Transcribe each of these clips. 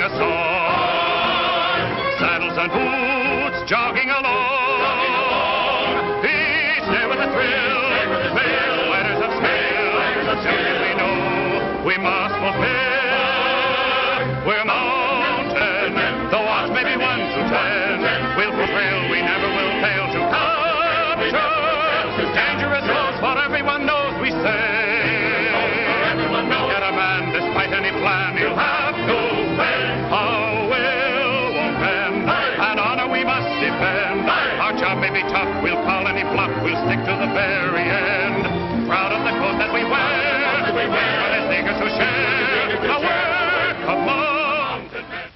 riding a sorn. Saddles and boots jogging along. He's there with a thrill. Fail letters of skill. Still we know we must fulfill. We're mountain. The odds may be 1 to 10. We'll fulfill. We never will fail to capture. Dangerous loss for everyone knows we say. Despite any plan, you'll have to fail. Our will won't bend. An honor we must defend. Our job may be tough. We'll call any bluff. We'll stick to the very end. Proud of the coat that we wear. But as eager to share the work of mountain men.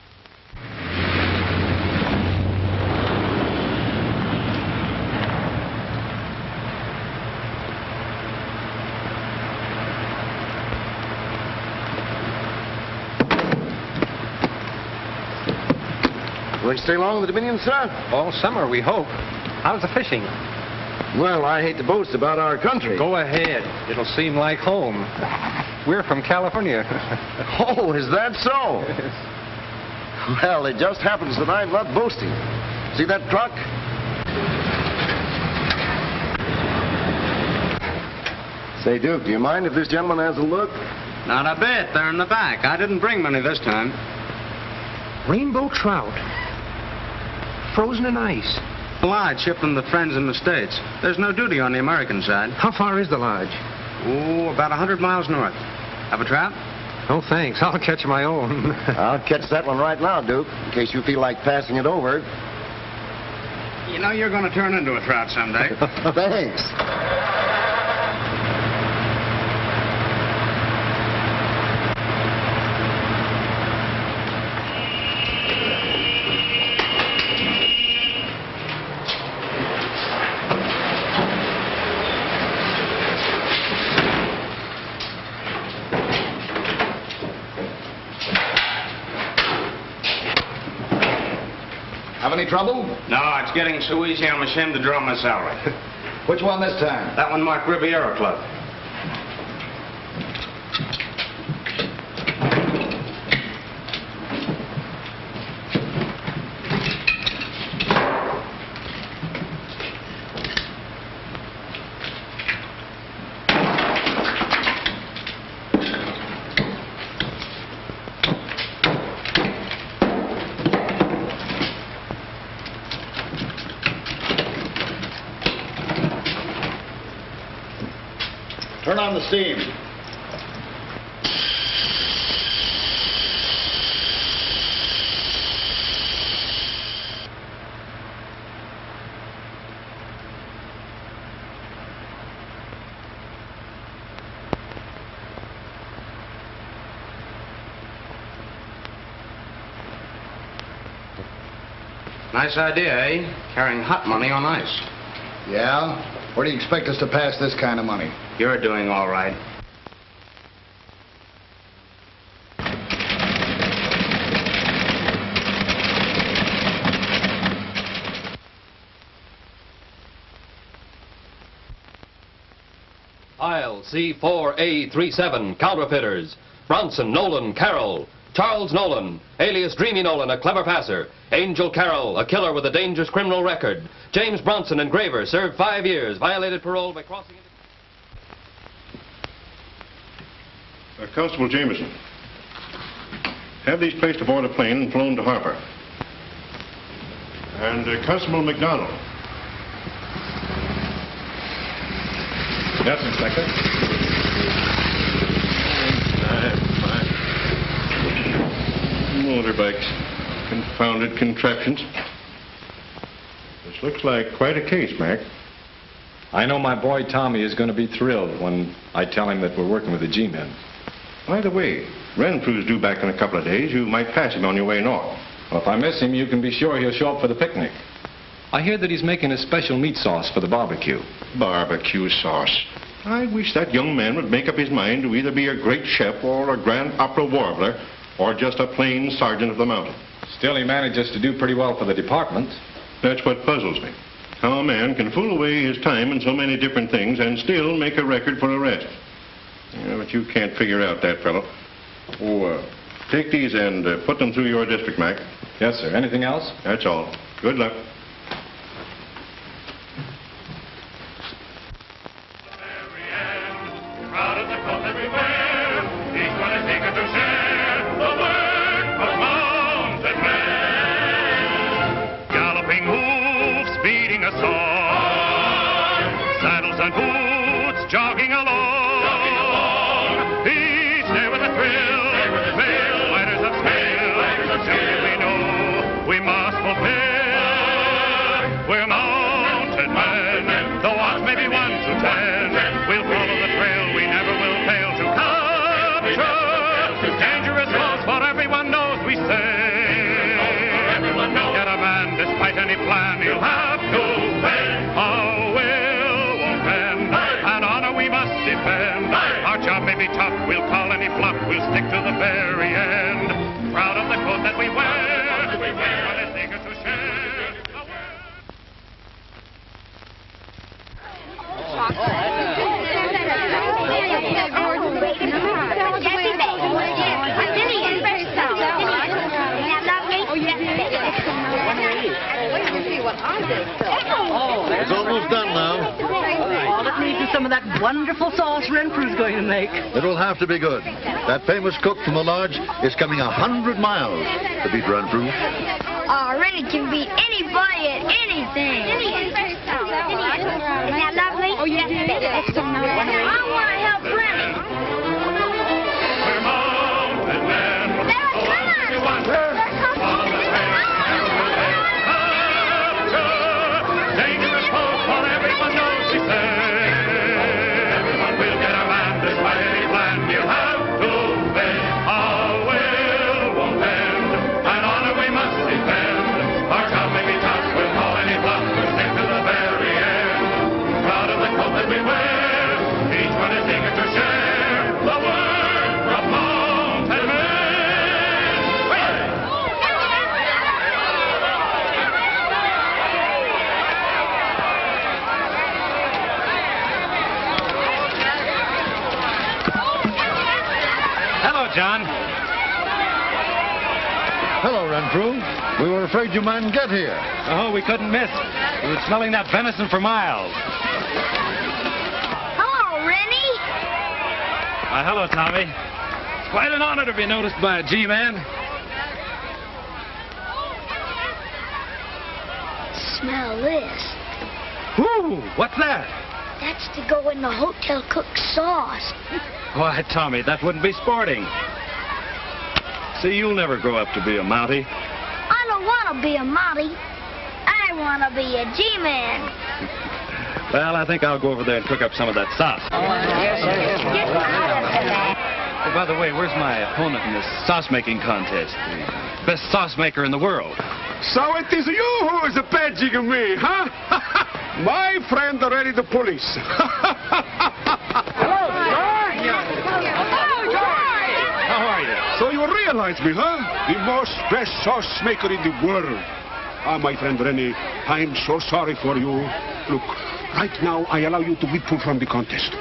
Going to stay long in the Dominion, sir? All summer, we hope. How's the fishing? Well, I hate to boast about our country. Go ahead. It'll seem like home. We're from California. Oh, is that so? Yes. Well, it just happens that I'm not boasting. See that truck? Say, Duke, do you mind if this gentleman has a look? Not a bit. They're in the back. I didn't bring money this time. Rainbow trout. Frozen in ice. Lodge shipped from the friends in the States. There's no duty on the American side. How far is the lodge? Oh, about 100 miles north. Have a trout? No, thanks. I'll catch my own. I'll catch that one right now, Duke, in case you feel like passing it over. You know, you're going to turn into a trout someday. Thanks. Any trouble? No, it's getting so easy I'm ashamed to draw my salary. Which one this time? That one marked Riviera Club. Turn on the steam. Nice idea, eh? Carrying hot money on ice. Yeah? Where do you expect us to pass this kind of money? You're doing all right. Aisle C4A37, counterfeiters. Bronson, Nolan, Carroll. Charles Nolan, alias Dreamy Nolan, a clever passer. Angel Carroll, a killer with a dangerous criminal record. James Bronson, engraver, served 5 years, violated parole by crossing... Constable Jameson, have these placed aboard a plane and flown to Harper. And Constable McDonald. Yes, Inspector. Motorbikes. Confounded contraptions. This looks like quite a case, Mac. I know my boy Tommy is going to be thrilled when I tell him that we're working with the G-men. By the way, Renfrew's due back in a couple of days. You might pass him on your way north. Well, if I miss him, you can be sure he'll show up for the picnic. I hear that he's making a special meat sauce for the barbecue. Barbecue sauce. I wish that young man would make up his mind to either be a great chef or a grand opera warbler, or just a plain sergeant of the mountain. Still, he manages to do pretty well for the department. That's what puzzles me. How a man can fool away his time in so many different things and still make a record for arrest. Yeah, but you can't figure out that fellow. Oh, Take these and put them through your district, Mac. Yes, sir. Anything else? That's all. Good luck. It's almost done now. All it needs is some of that wonderful sauce Renfrew's going to make. It'll have to be good. That famous cook from the lodge is coming 100 miles to beat Renfrew. Rennie can beat anybody at anything. Isn't that lovely? Oh, you did? I want to help Rennie. John. Hello, Renfrew. We were afraid you mightn't get here. Oh, we couldn't miss. We were smelling that venison for miles. Hello, Rennie. Hello, Tommy. It's quite an honor to be noticed by a G-man. Smell this. Whoo! What's that? That's to go in the hotel cook's sauce. Why, Tommy, that wouldn't be sporting. See, you'll never grow up to be a Mountie. I don't want to be a Mountie. I want to be a G-man. Well, I think I'll go over there and cook up some of that sauce. Oh, by the way, where's my opponent in this sauce-making contest? The best sauce maker in the world. So it is you who is a badging of me, huh? My friend, already the police. Hello, so you realize me, huh? The most best sauce maker in the world. Ah, my friend Rennie, I'm so sorry for you. Look, right now I allow you to be pulled from the contest.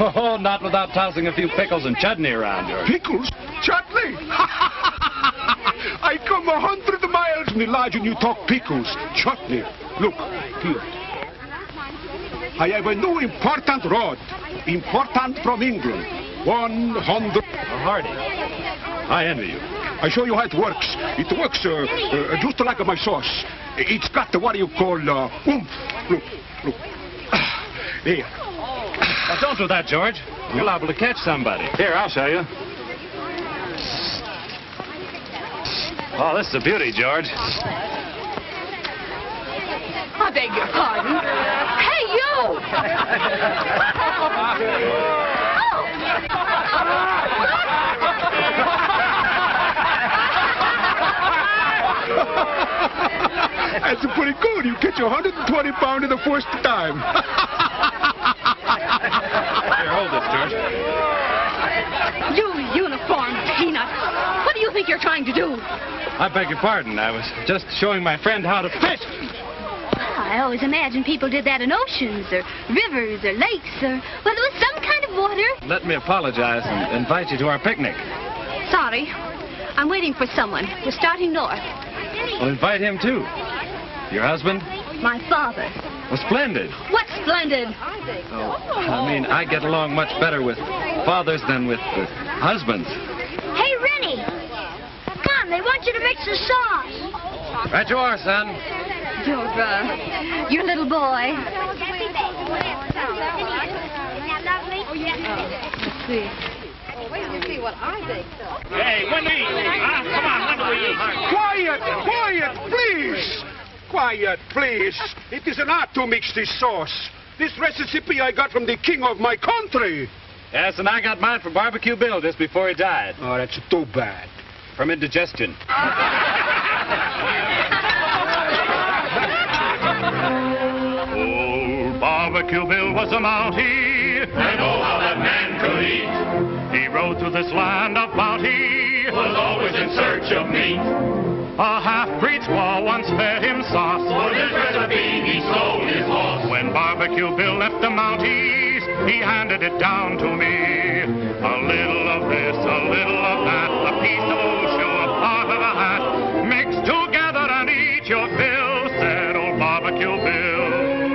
Oh, not without tossing a few pickles and chutney around here. Pickles? Chutney? I come 100 miles in the lodge and you talk pickles. Chutney. Look, here. I have a new important rod. Important from England. 100. Hardy, I envy you. I show you how it works. It works just like my sauce. It's got the what you call oomph. Look. Here. Now don't do that, George. You're liable to catch somebody. Here, I'll show you. Oh, this is a beauty, George. I beg your pardon. Hey, you! That's pretty good. You catch 120 pounds in the first time. Here, hold this, George. You uniform peanut. What do you think you're trying to do? I beg your pardon. I was just showing my friend how to fish. I always imagine people did that in oceans or rivers or lakes or, well, there was some kind of water. Let me apologize and invite you to our picnic. Sorry. I'm waiting for someone. We're starting north. Well, invite him, too. Your husband? My father. Well, splendid. What's splendid? Oh, I mean, I get along much better with fathers than with husbands. Hey, Rennie. Come, they want you to mix the sauce. Right you are, son. Your little boy. Let's see. Hey, one minute. Come on, let me. Quiet, quiet, please. Quiet, please. It is an art to mix this sauce. This recipe I got from the king of my country. Yes, and I got mine from Barbecue Bill just before he died. Oh, that's too bad. From indigestion. Old Barbecue Bill was a Mountie. I know how that man could eat. He rode through this land of bounty, was always in search of meat. A half-breed's squaw once fed him sauce. For this recipe he sold his horse. When Barbecue Bill left the Mounties, he handed it down to me. A little of this, a little of that, a piece of old shoe, a part of a hat. Mix together and eat your fill, said old Barbecue Bill.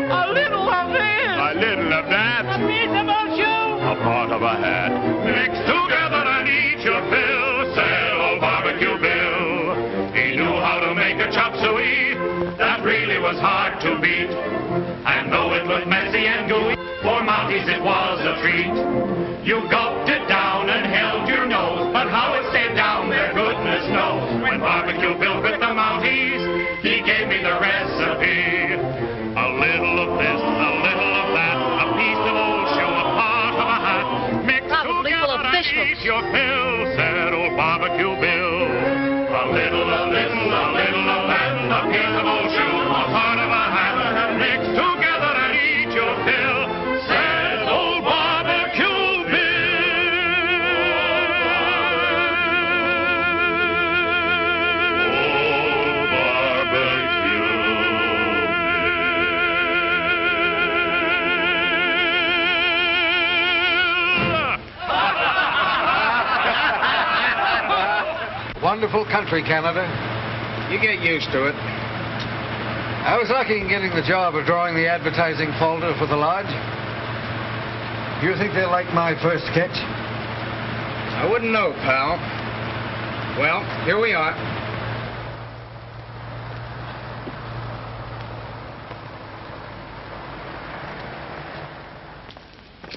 A little of this, a little of that, a piece of old shoe, a part of a hat. Mix together and eat your fill, said old Barbecue Bill. He knew how to make a chop suey that really was hard to beat. And though it was messy and gooey, for Mounties it was a treat. You gulped it down and held your nose, but how it stayed down there, goodness knows. When Barbecue Bill with the Mounties, he gave me the recipe. A little of this, a little of that, a piece of old shoe, a part of a hat. Probably full of fish hooks. Eat your fill, said old Barbecue Bill. A little, a little, a little of that, a piece of old shoe, a part of a hat. Mix together and eat your fill, said old Barbecue Bill. Old Barbecue Bill. Wonderful country, Canada. You get used to it. I was lucky in getting the job of drawing the advertising folder for the lodge. Do you think they'll like my first sketch? I wouldn't know, pal. Well, here we are.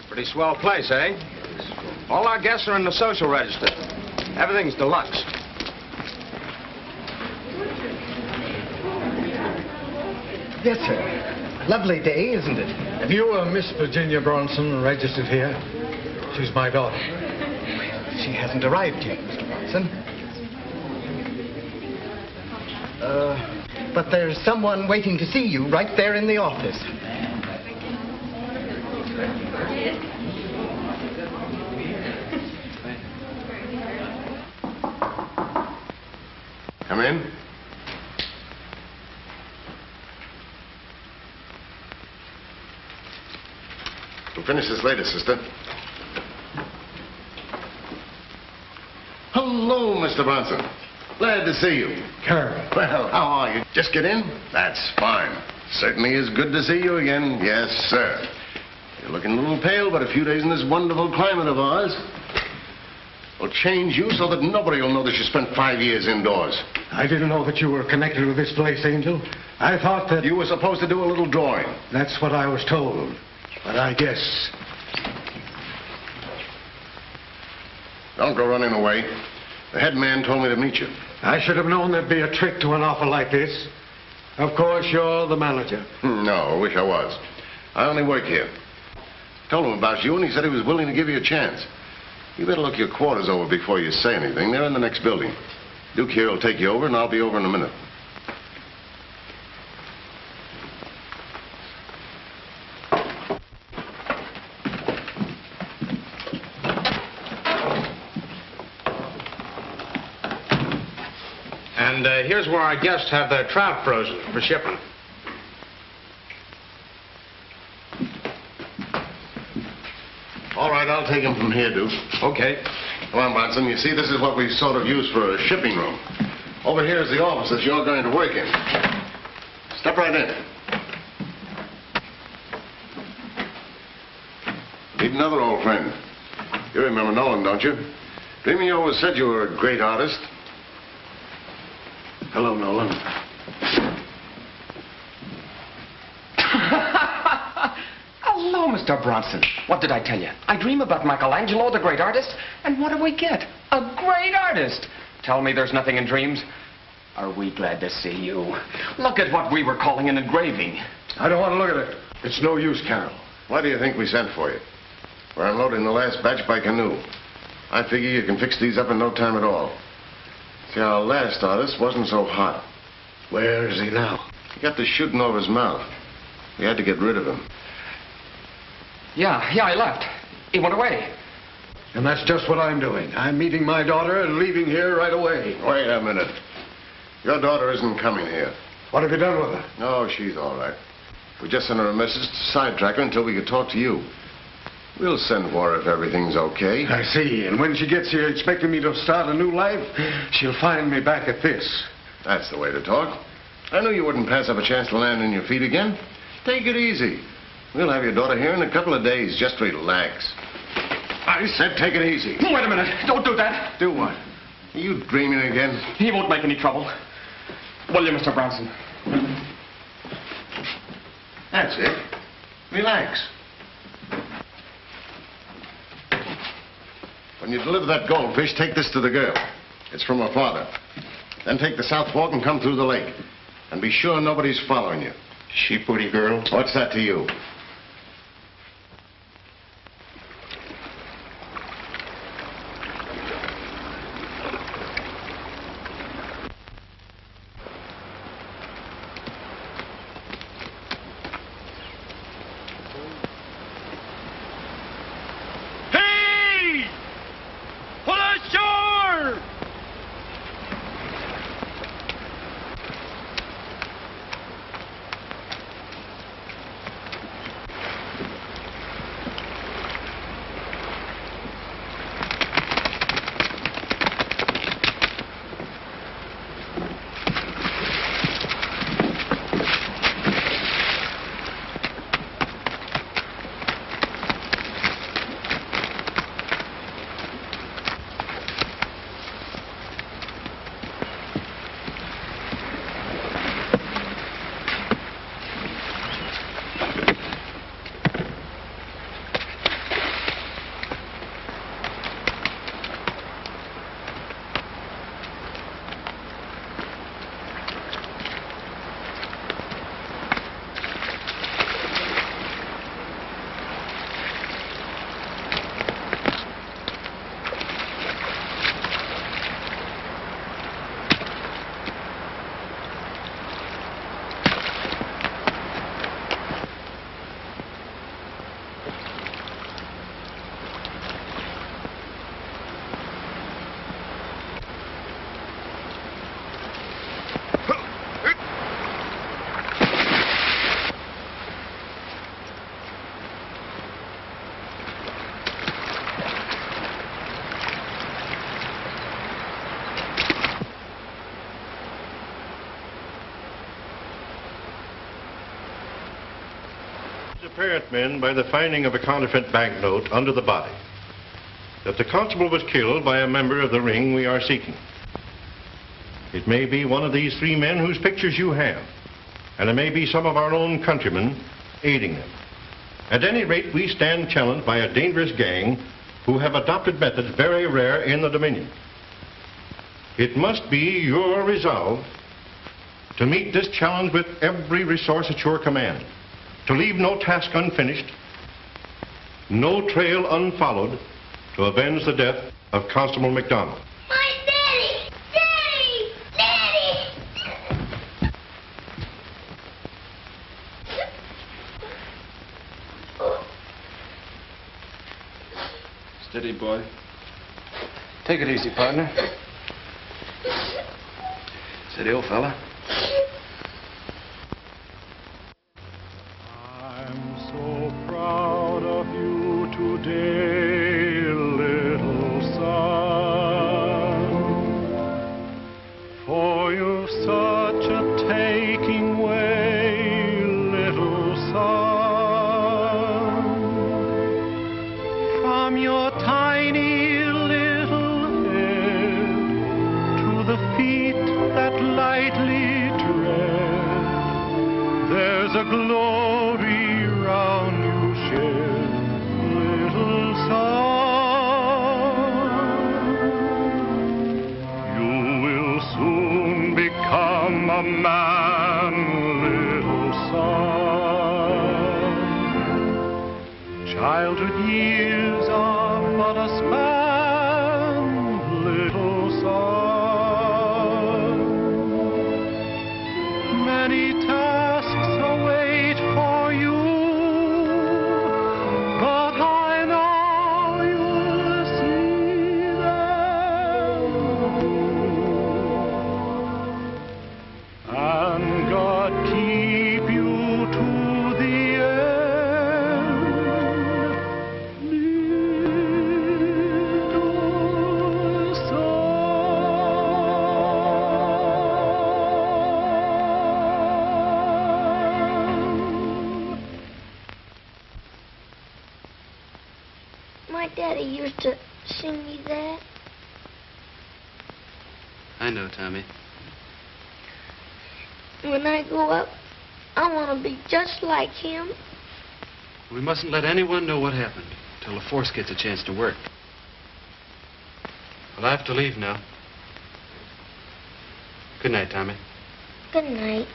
Pretty swell place, eh? All our guests are in the social register. Everything's deluxe. Yes, sir. Lovely day, isn't it? Have you Miss Virginia Bronson registered here? She's my daughter. She hasn't arrived yet, Mr. Bronson. But there's someone waiting to see you right there in the office. Come in. We'll finish this later, sister. Hello, Mr. Bronson. Glad to see you. Carroll. Well, how are you? Just get in? That's fine. Certainly is good to see you again. Yes, sir. You're looking a little pale, but a few days in this wonderful climate of ours will change you so that nobody will know that you spent 5 years indoors. I didn't know that you were connected with this place, Angel. I thought that... You were supposed to do a little drawing. That's what I was told. But I guess... Don't go running away. The head man told me to meet you. I should have known there'd be a trick to an offer like this. Of course, you're the manager. No, I wish I was. I only work here. Told him about you, and he said he was willing to give you a chance. You better look your quarters over before you say anything. They're in the next building. Duke here will take you over, and I'll be over in a minute. And here's where our guests have their trout frozen for shipping. All right, I'll take them from here, Duke. Okay. Come on, Bronson. You see, this is what we sort of use for a shipping room. Over here is the office that you're going to work in. Step right in. Need another old friend. You remember Nolan, don't you? Dreamy always said you were a great artist. Hello, Nolan. Hello, Mr. Bronson. What did I tell you? I dream about Michelangelo, the great artist, and what do we get? A great artist! Tell me there's nothing in dreams. Are we glad to see you? Look at what we were calling an engraving. I don't want to look at it. It's no use, Carroll. Why do you think we sent for you? We're unloading the last batch by canoe. I figure you can fix these up in no time at all. See, our last artist wasn't so hot. Where is he now? He got the shooting over his mouth. We had to get rid of him. Yeah, he left. He went away. And that's just what I'm doing. I'm meeting my daughter and leaving here right away. Wait a minute. Your daughter isn't coming here. What have you done with her? Oh, she's all right. We just sent her a message to sidetrack her until we could talk to you. We'll send for her if everything's okay. I see. And when she gets here expecting me to start a new life, she'll find me back at this. That's the way to talk. I knew you wouldn't pass up a chance to land on your feet again. Take it easy. We'll have your daughter here in a couple of days. Just relax. I said take it easy. Wait a minute. Don't do that. Do what? Are you dreaming again? He won't make any trouble. Will you, Mr. Bronson? That's it. Relax. When you deliver that goldfish, take this to the girl. It's from her father. Then take the South Fork and come through the lake. And be sure nobody's following you. She pretty girl. What's that to you? Apparent men by the finding of a counterfeit banknote under the body. That the constable was killed by a member of the ring we are seeking. It may be one of these three men whose pictures you have, and it may be some of our own countrymen aiding them. At any rate, we stand challenged by a dangerous gang who have adopted methods very rare in the Dominion. It must be your resolve to meet this challenge with every resource at your command. To leave no task unfinished, no trail unfollowed, to avenge the death of Constable McDonald. My daddy! Daddy! Daddy! Steady, boy. Take it easy, partner. Steady, old fella. Proud of you today, little son. the glory round you share, little son. You will soon become a man, little son. Childhood years are but a span, little son. Daddy used to sing me that. I know, Tommy. When I grow up, I want to be just like him. We mustn't let anyone know what happened till the force gets a chance to work. Well, I have to leave now. Good night, Tommy. Good night.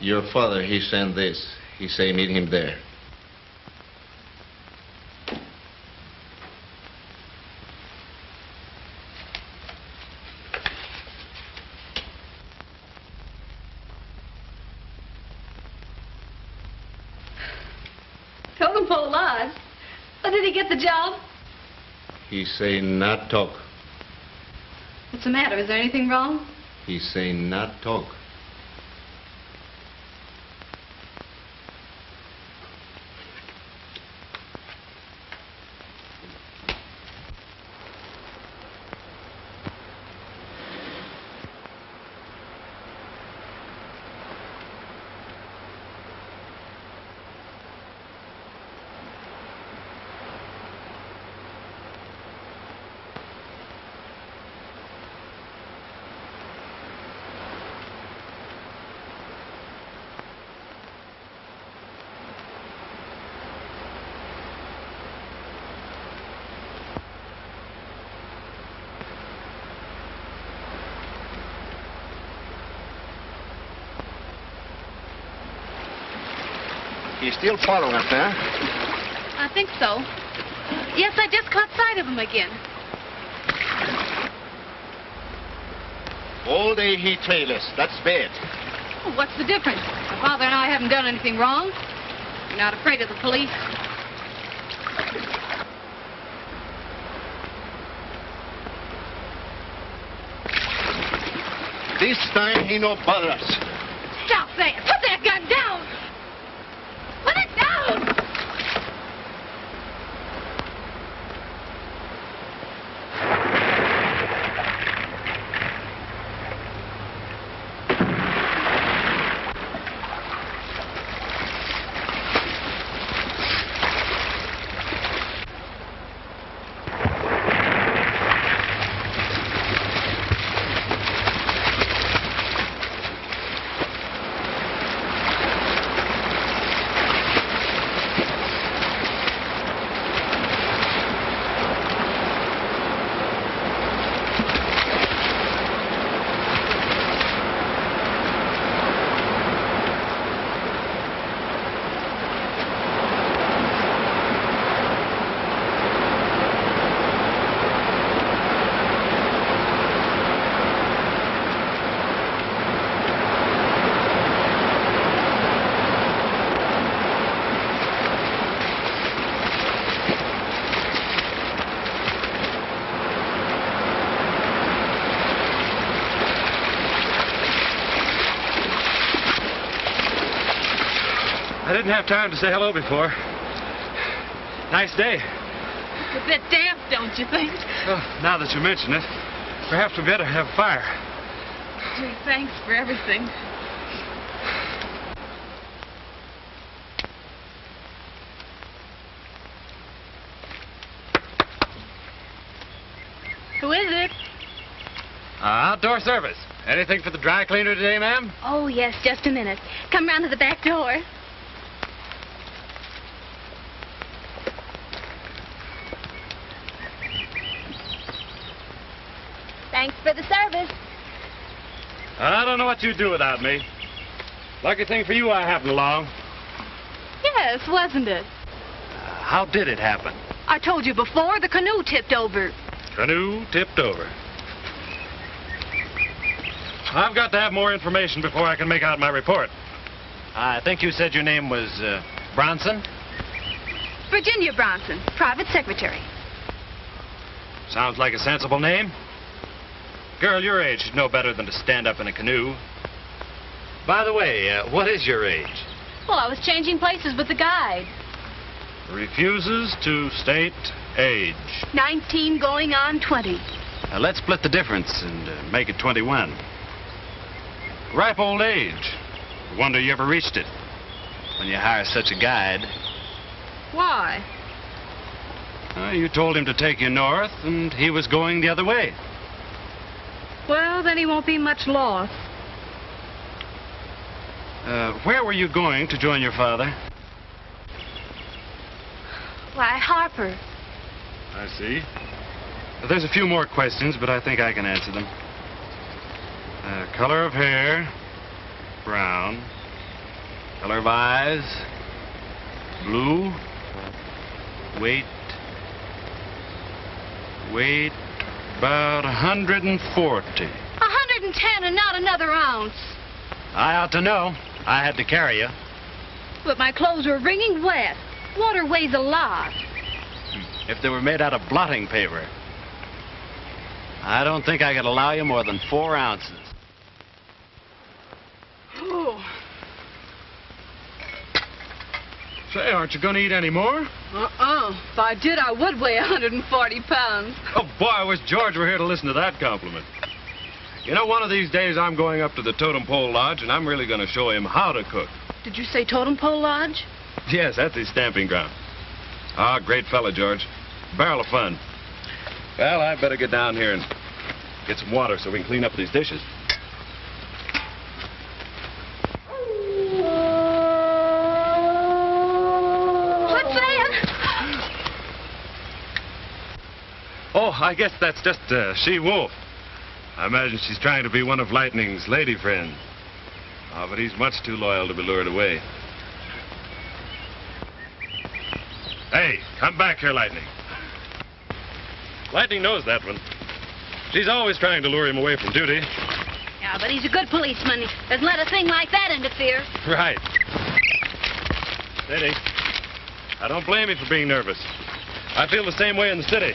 Your father, he sent this. He say meet him there. Totem Pole Lodge? Well, did he get the job? He say not talk. What's the matter? Is there anything wrong? He say not talk. Still following us, huh? I think so. Yes, I just caught sight of him again. All day he trailed us. That's bad. Well, what's the difference? My father and I haven't done anything wrong. We're not afraid of the police. This time he no bother us. Stop that! Put that gun down! I didn't have time to say hello before. Nice day. It's a bit damp, don't you think? Well, now that you mention it, perhaps we better have a fire. Gee, thanks for everything. Who is it? Outdoor service. Anything for the dry cleaner today, ma'am? Oh, yes, just a minute. Come round to the back door. Thanks for the service. I don't know what you'd do without me. Lucky thing for you I happened along. Yes, wasn't it? How did it happen? I told you before, the canoe tipped over. Canoe tipped over. I've got to have more information before I can make out my report. I think you said your name was Bronson? Virginia Bronson, private secretary. Sounds like a sensible name. Girl your age should know better than to stand up in a canoe. By the way, what is your age? Well, I was changing places with the guide. Refuses to state age. 19 going on 20. Now let's split the difference and make it 21. Ripe old age. Wonder you ever reached it when you hire such a guide. Why? You told him to take you north and he was going the other way. Well, then he won't be much loss. Where were you going to join your father? Why, Harper. I see. Well, there's a few more questions, but I think I can answer them. Color of hair, brown. Color of eyes, blue. Weight. About 140. 110 and not another ounce. I ought to know. I had to carry you. But my clothes were wringing wet. Water weighs a lot. If they were made out of blotting paper, I don't think I could allow you more than 4 ounces. Oh. Say, aren't you going to eat any more? If I did, I would weigh 140 pounds. Oh, boy, I wish George were here to listen to that compliment. You know, one of these days, I'm going up to the Totem Pole Lodge, and I'm really going to show him how to cook. Did you say Totem Pole Lodge? Yes, that's his stamping ground. Ah, great fella, George. Barrel of fun. Well, I better get down here and get some water so we can clean up these dishes. Oh, I guess that's just a she-wolf. I imagine she's trying to be one of Lightning's lady friends. Ah, but he's much too loyal to be lured away. Hey, come back here, Lightning. Lightning knows that one. She's always trying to lure him away from duty. Yeah, but he's a good policeman. He doesn't let a thing like that interfere. Right. Steady. I don't blame you for being nervous. I feel the same way in the city.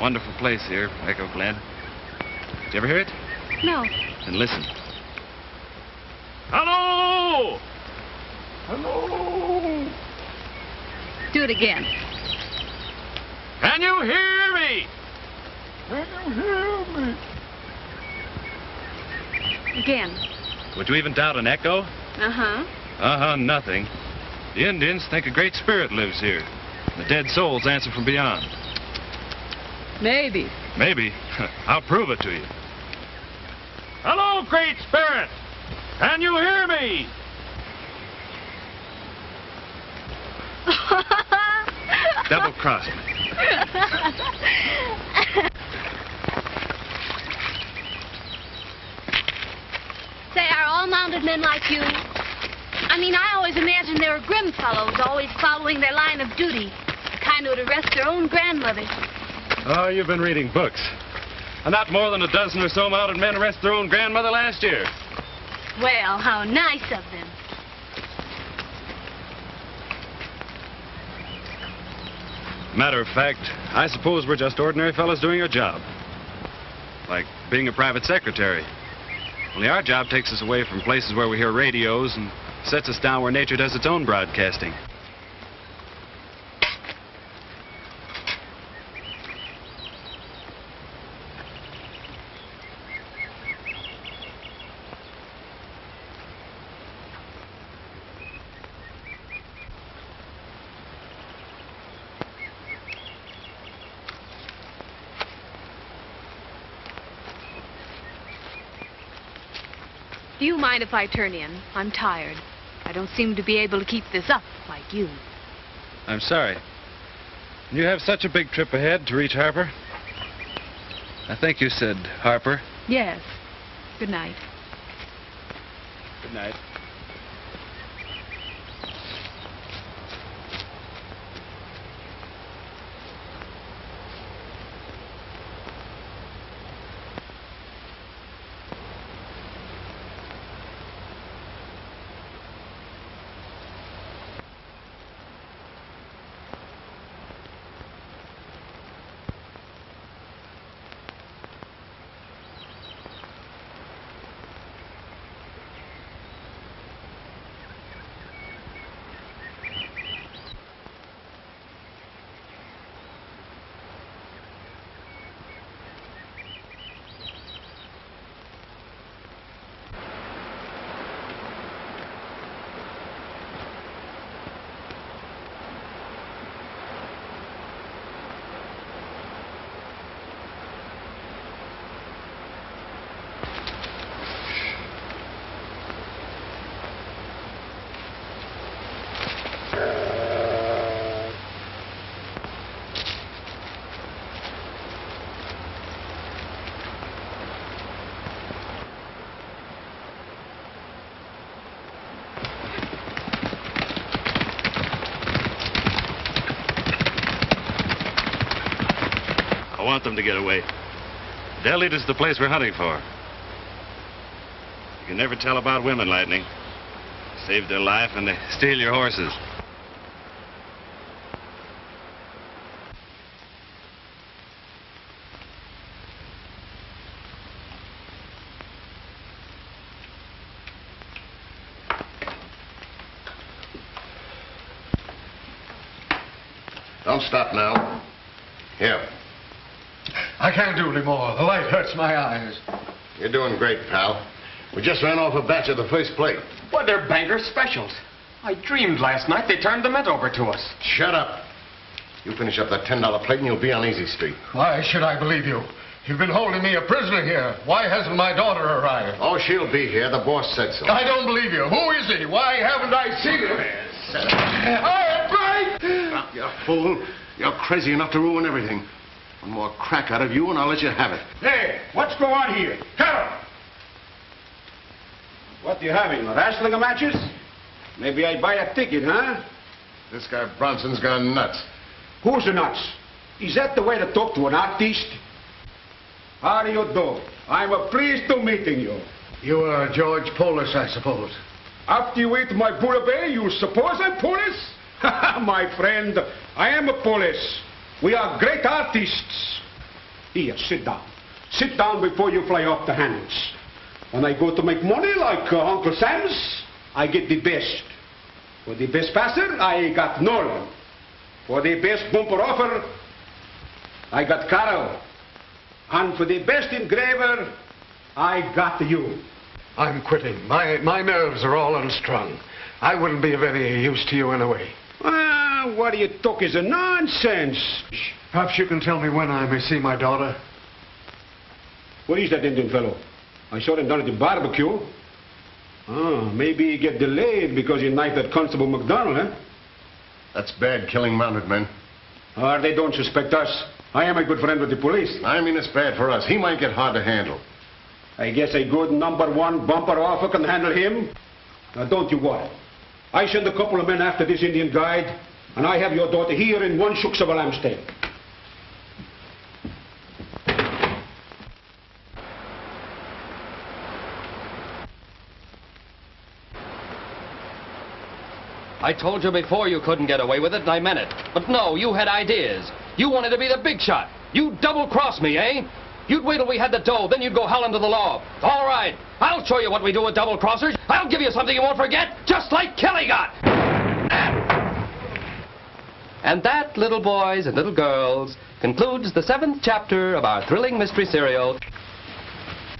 Wonderful place here, Echo Glen. Did you ever hear it? No. Then listen. Hello! Hello! Do it again. Can you hear me? Can you hear me? Again. Would you even doubt an echo? Nothing. The Indians think a great spirit lives here. The dead souls answer from beyond. Maybe. Maybe? I'll prove it to you. Hello, Great Spirit! Can you hear me? Double-cross me. Say, are all mounted men like you? I mean, I always imagined they were grim fellows, always following their line of duty. The kind who'd arrest their own grandmother. Oh, you've been reading books. And not more than a dozen or so mounted men arrested their own grandmother last year. Well, how nice of them. Matter of fact, I suppose we're just ordinary fellas doing our job. Like being a private secretary. Only our job takes us away from places where we hear radios and sets us down where nature does its own broadcasting. Do you mind if I turn in? I'm tired. I don't seem to be able to keep this up like you. I'm sorry. You have such a big trip ahead to reach Harper. I think you said Harper. Yes. Good night. Good night. I want them to get away. They'll lead us to the place we're hunting for. You can never tell about women, Lightning. Save their life and they steal your horses. Don't stop now. Here. I can't do any more. The light hurts my eyes. You're doing great, pal. We just ran off a batch of the first plate. Well, they're banker specials. I dreamed last night they turned the mint over to us. Shut up. You finish up that $10 plate and you'll be on Easy Street. Why should I believe you? You've been holding me a prisoner here. Why hasn't my daughter arrived? Oh, she'll be here. The boss said so. I don't believe you. Who is he? Why haven't I seen him? I am right! You fool. You're crazy enough to ruin everything. One more crack out of you, and I'll let you have it. Hey, what's going on here? Carroll! What are you having, a wrestling matches? Maybe I buy a ticket, huh? This guy Bronson's gone nuts. Who's the nuts? Is that the way to talk to an artist? How do you do? I'm pleased to meeting you. You are George Polis, I suppose. After you eat my bouillabaisse, you suppose I'm Polis? My friend, I am a Polis. We are great artists. Here, sit down. Sit down before you fly off the hands. When I go to make money like Uncle Sam's, I get the best. For the best passer, I got Nolan. For the best bumper offer, I got Carroll. And for the best engraver, I got you. I'm quitting. My nerves are all unstrung. I wouldn't be of any use to you anyway. What you took is a nonsense. Perhaps you can tell me when I may see my daughter. Where is that Indian fellow? I saw him down at the barbecue. Oh, maybe he get delayed because he knifed that Constable McDonald, eh? That's bad, killing mounted men. They don't suspect us. I am a good friend with the police. I mean, it's bad for us. He might get hard to handle. I guess a good number one bumper offer can handle him. Now, don't you worry. I send a couple of men after this Indian guide. And I have your daughter here in one shooks of a lamb's tail. I I told you before you couldn't get away with it, and I meant it. But no, you had ideas. You wanted to be the big shot. You double-crossed me, eh? You'd wait till we had the dough, then you'd go howling to the law. All right, I'll show you what we do with double-crossers. I'll give you something you won't forget, just like Kelly got. And that, little boys and little girls, concludes the 7th chapter of our thrilling mystery serial.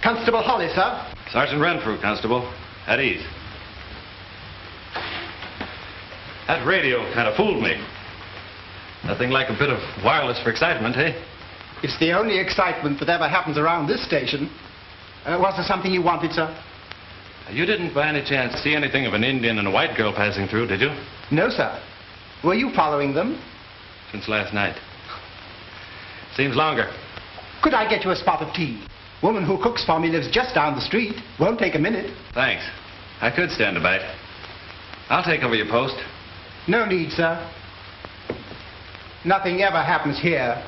Constable Holly, sir. Sergeant Renfrew, Constable. At ease. That radio kind of fooled me. Nothing like a bit of wireless for excitement, eh? It's the only excitement that ever happens around this station. Was there something you wanted, sir? You didn't by any chance see anything of an Indian and a white girl passing through, did you? No, sir. Were you following them? Since last night. Seems longer. Could I get you a spot of tea? Woman who cooks for me lives just down the street. Won't take a minute. Thanks. I could stand a bite. I'll take over your post. No need, sir. Nothing ever happens here.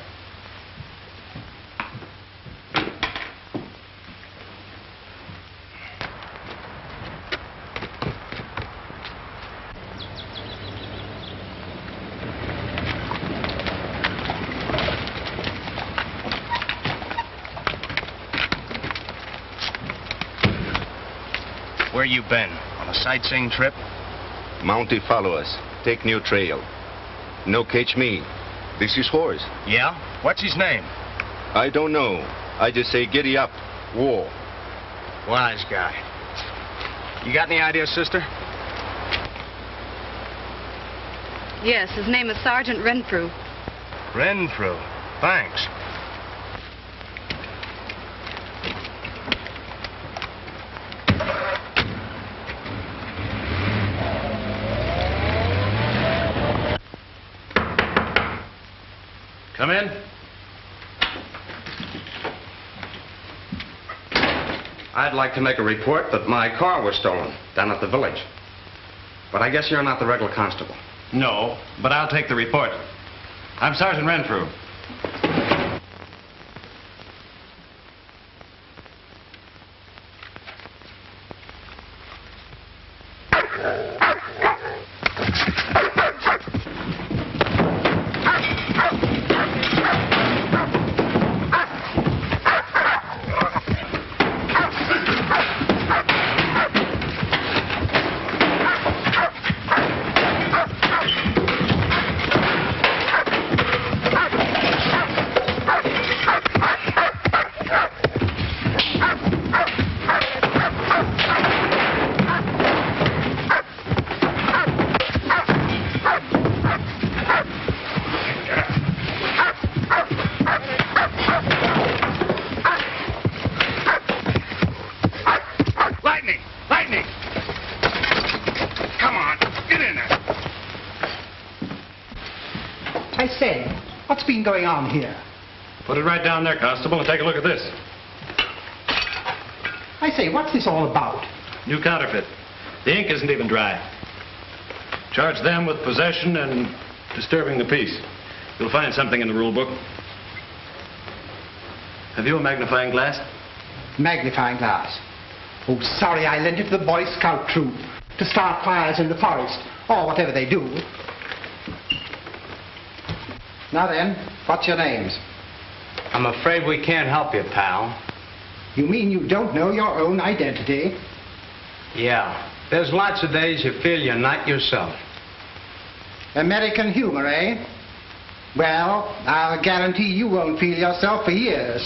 Where you been? On a sightseeing trip? Mountie follow us. Take new trail. No catch me. This is horse. Yeah? What's his name? I don't know. I just say giddy up. War. Wise guy. You got any idea, sister? Yes, his name is Sergeant Renfrew. Renfrew. Thanks. Come in. I'd like to make a report that my car was stolen down at the village. But I guess you're not the regular constable. No, but I'll take the report. I'm Sergeant Renfrew. Going on here? Put it right down there, Constable, and take a look at this. I say, what's this all about? New counterfeit. The ink isn't even dry. Charge them with possession and disturbing the peace. You'll find something in the rule book. Have you a magnifying glass? Magnifying glass? Oh, sorry, I lent it to the Boy Scout troop to start fires in the forest, or whatever they do. Now then, what's your names? I'm afraid we can't help you, pal. You mean you don't know your own identity? Yeah. There's lots of days you feel you're not yourself. American humor, eh? Well, I'll guarantee you won't feel yourself for years.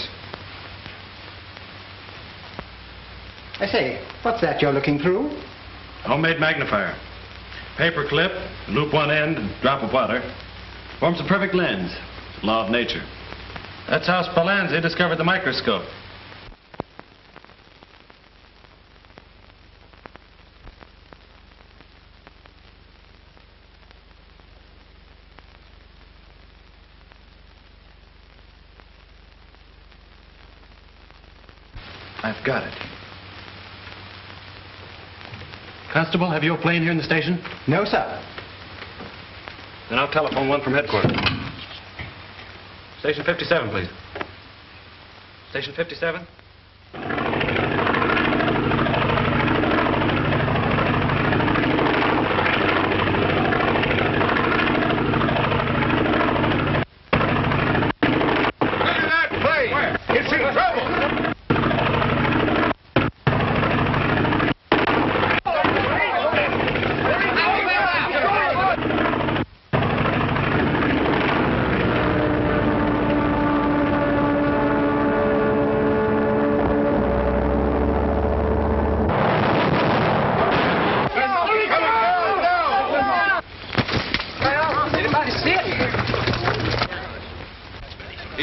I say, what's that you're looking through? Homemade magnifier. Paper clip, loop one end, and drop of water. Forms a perfect lens. Law of nature. That's how Spallanzani discovered the microscope. I've got it. Constable, have you a plane here in the station? No, sir. Then I'll telephone one from headquarters. Station 57, please. Station 57?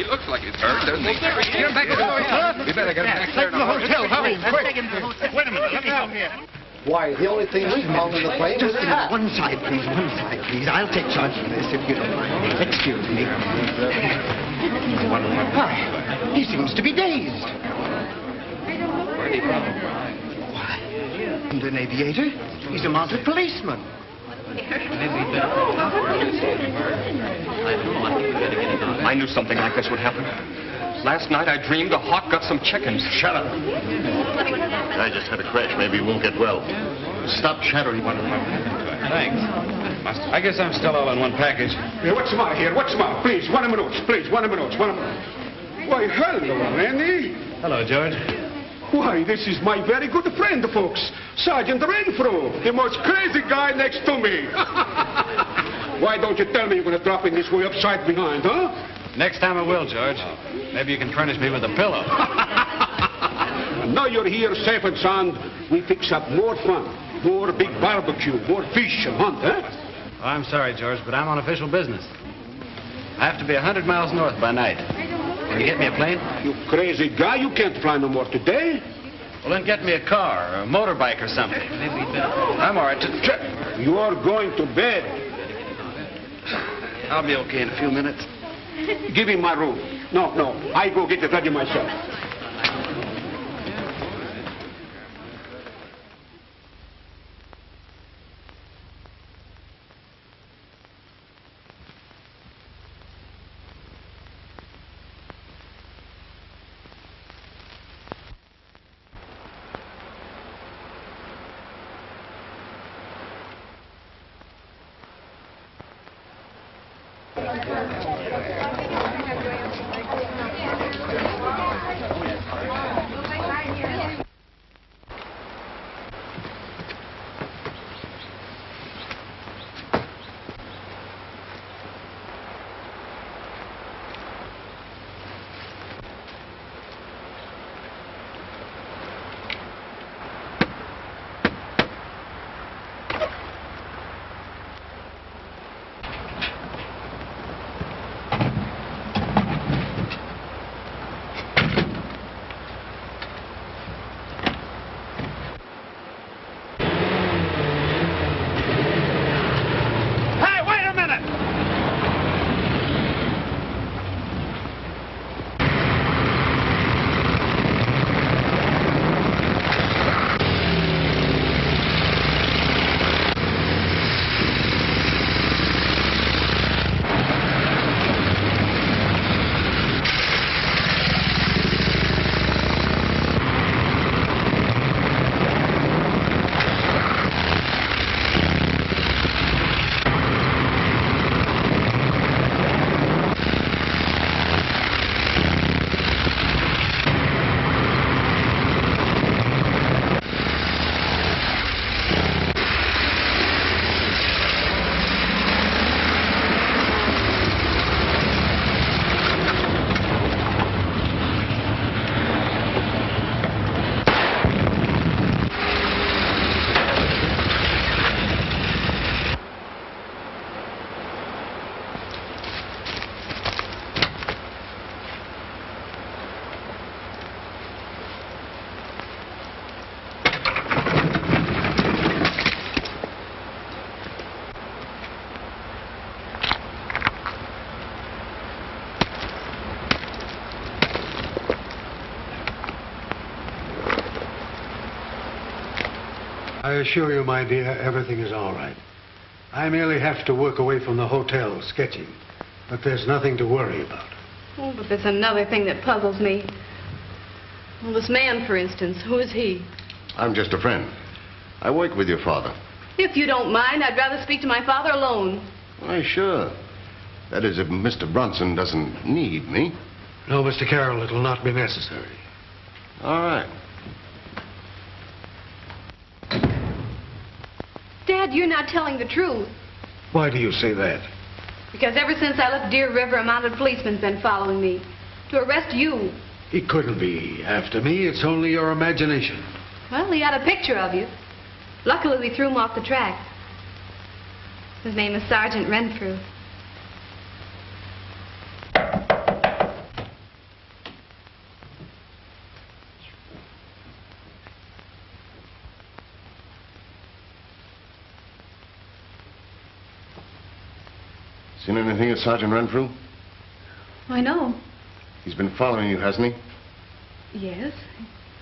It looks like it's hurt, doesn't it? Get him back to the hotel. We better get him back to the hotel. Hurry, quick. Wait a minute. Let me out here. Why, the only thing wrong with the plane was that. One side, please. One side, please. I'll take charge of this if you don't mind. Excuse me. Why, he seems to be dazed. Why, isn't an aviator? He's a mounted policeman. I knew something like this would happen. Last night I dreamed a hawk got some chickens. Shut up. I just had a crash. Maybe you won't get well. Stop chattering one of them. Thanks. I guess I'm still all in one package. Hey, what's the matter here? What's the matter? Please, one of my notes. Please, one of my notes. One of my... Why, hello, Randy. Hello, George. Why, this is my very good friend, folks. Sergeant Renfrew, the most crazy guy next to me. Why don't you tell me you're going to drop in this way upside behind, huh? Next time I will, George. Maybe you can furnish me with a pillow. Now you're here safe and sound, we fix up more fun, more big barbecue, more fish and hunt, huh? Oh, I'm sorry, George, but I'm on official business. I have to be 100 miles north by night. Can you get me a plane? You crazy guy, you can't fly no more today. Well, then get me a car or a motorbike or something. I'm all right to trip. You're going to bed. I'll be okay in a few minutes. Give me my room. No, no, I go get the ready myself. I assure you, my dear, everything is all right. I merely have to work away from the hotel sketching, but there's nothing to worry about. Oh, but there's another thing that puzzles me. Well, this man, for instance, who is he? I'm just a friend. I work with your father. If you don't mind, I'd rather speak to my father alone. Why, sure. That is, if Mr. Bronson doesn't need me. No, Mr. Carroll, it'll not be necessary. All right. Dad, you're not telling the truth. Why do you say that? Because ever since I left Deer River, a mounted policeman's been following me to arrest you. He couldn't be after me. It's only your imagination. Well, he had a picture of you. Luckily, we threw him off the track. His name is Sergeant Renfrew. Seen anything of Sergeant Renfrew? I know. He's been following you, hasn't he? Yes.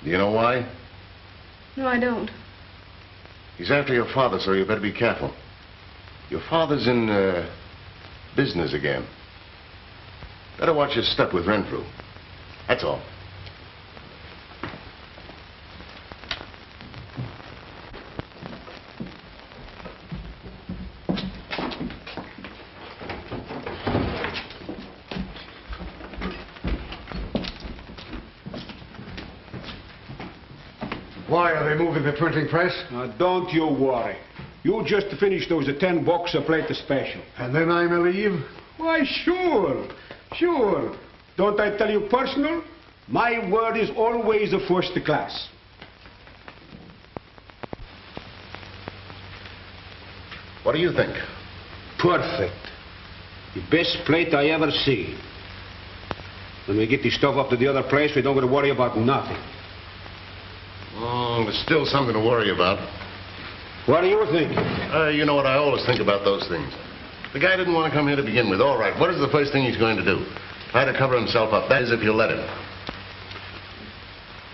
Do you know why? No, I don't. He's after your father, so you better be careful. Your father's in business again. Better watch your step with Renfrew. That's all. The printing press? Now, don't you worry. You just finish those $10 a plate special. And then I'm a leave? Why, sure. Sure. Don't I tell you personal? My word is always a first class. What do you think? Perfect. The best plate I ever see. When we get the stuff up to the other place, we don't got to worry about nothing. There's still something to worry about. What do you think? You know what I always think about those things. The guy didn't want to come here to begin with. All right, what is the first thing he's going to do? Try to cover himself up. That is, if you let him.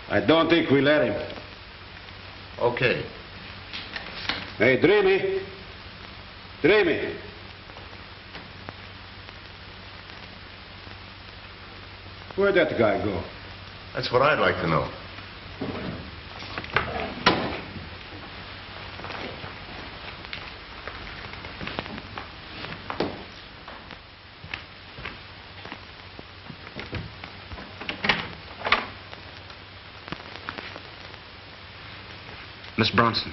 I don't think we let him. Okay. Hey, Dreamy. Dreamy. Where'd that guy go? That's what I'd like to know. Miss Bronson.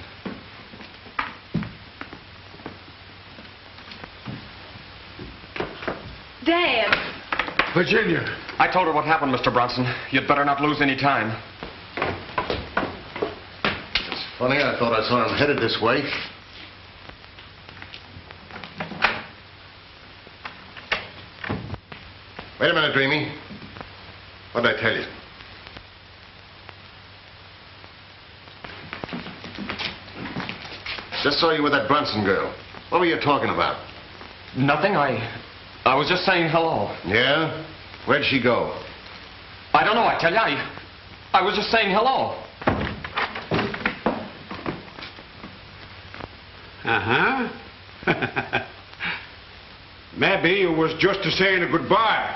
Dad! Virginia! I told her what happened, Mr. Bronson. You'd better not lose any time. It's funny, I thought I saw him headed this way. Wait a minute, Dreamy. What did I tell you? Just saw you with that Bronson girl. What were you talking about? Nothing. I was just saying hello. Yeah? Where'd she go? I don't know, I tell you. I was just saying hello. Uh-huh. Maybe it was just a saying a goodbye.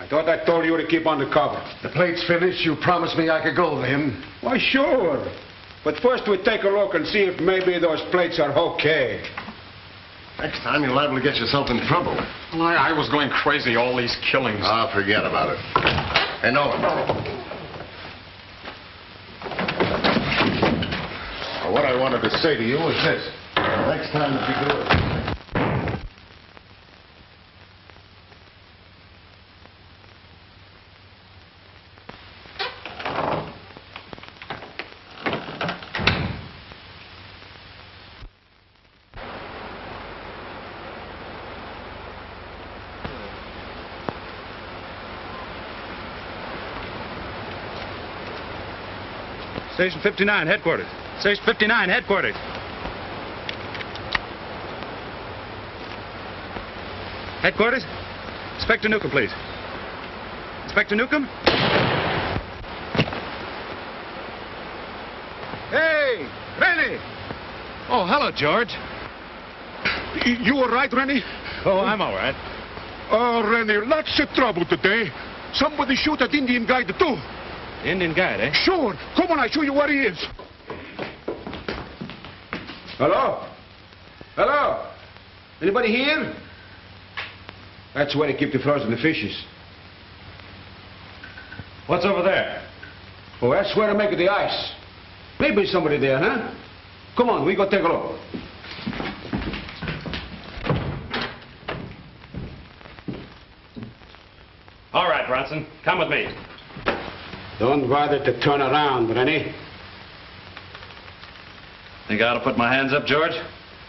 I thought I told you to keep on the cover. The plate's finished. You promised me I could go then. Why, sure. But first we take a look and see if maybe those plates are okay. Next time you're liable to get yourself in trouble. Well, I was going crazy, all these killings. Ah, forget about it. Hey, Nolan. Well, what I wanted to say to you was this. Next time if you do it... Station 59, headquarters. Station 59, headquarters. Headquarters? Inspector Newcomb, please. Inspector Newcomb? Hey, Randy! Oh, hello, George. You all right, Randy? Oh, I'm all right. Oh, Randy, lots of trouble today. Somebody shoot that Indian guy, too. Indian guide, eh? Sure. Come on, I'll show you where he is. Hello? Hello? Anybody here? That's where they keep the frozen fishes. What's over there? Oh, that's where they make the ice. Maybe somebody there, huh? Come on, we go take a look. All right, Bronson. Come with me. Don't bother to turn around, Rennie. Think I ought to put my hands up, George?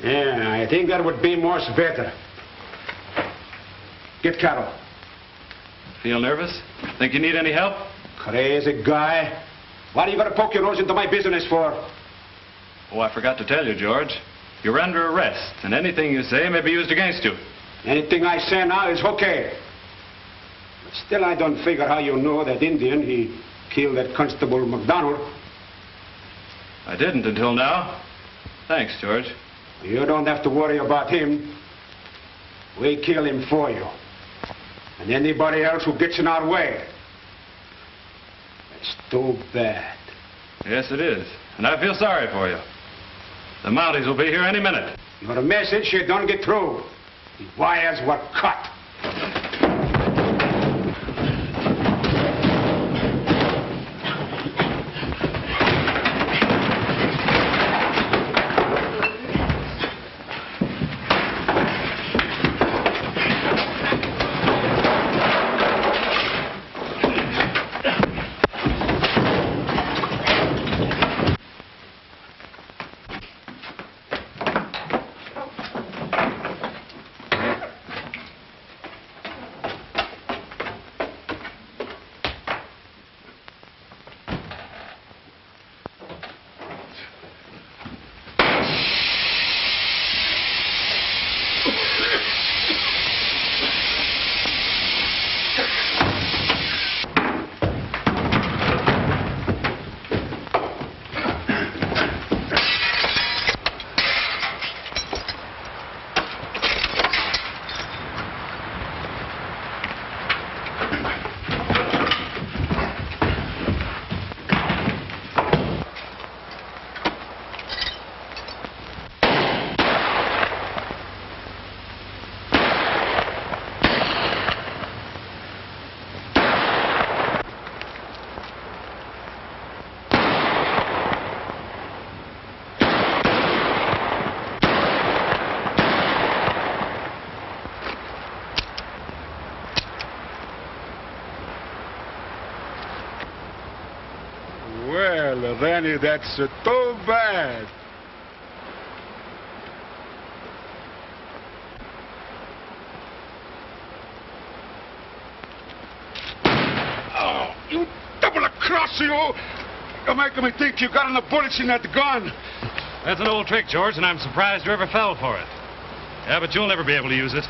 Yeah, I think that would be much better. Get Carroll. Feel nervous? Think you need any help? Crazy guy. What are you going to poke your nose into my business for? Oh, I forgot to tell you, George. You're under arrest, and anything you say may be used against you. Anything I say now is okay. Still, I don't figure how you know that Indian, he killed that Constable McDonald. I didn't until now. Thanks, George. You don't have to worry about him. We kill him for you. And anybody else who gets in our way. It's too bad. Yes, it is. And I feel sorry for you. The Mounties will be here any minute. Your message, you don't get through. The wires were cut. Randy, that's too bad. Oh, you double-cross you! You're making me think you got enough bullets in that gun. That's an old trick, George, and I'm surprised you ever fell for it. Yeah, but you'll never be able to use it.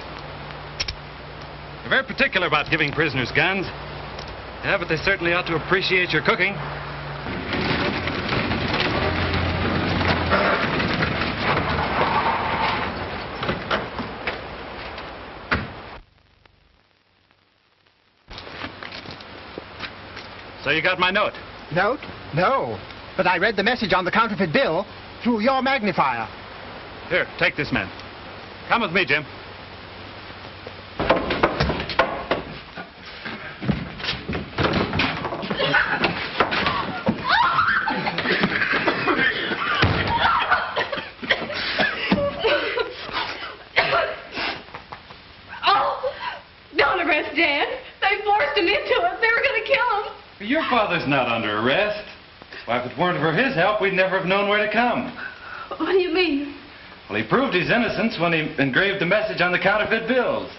You're very particular about giving prisoners guns. Yeah, but they certainly ought to appreciate your cooking. So you got my note? Note? No. But I read the message on the counterfeit bill through your magnifier. Here, take this man. Come with me, Jim. Father's not under arrest. Why, if it weren't for his help, we'd never have known where to come. What do you mean? Well, he proved his innocence when he engraved the message on the counterfeit bills.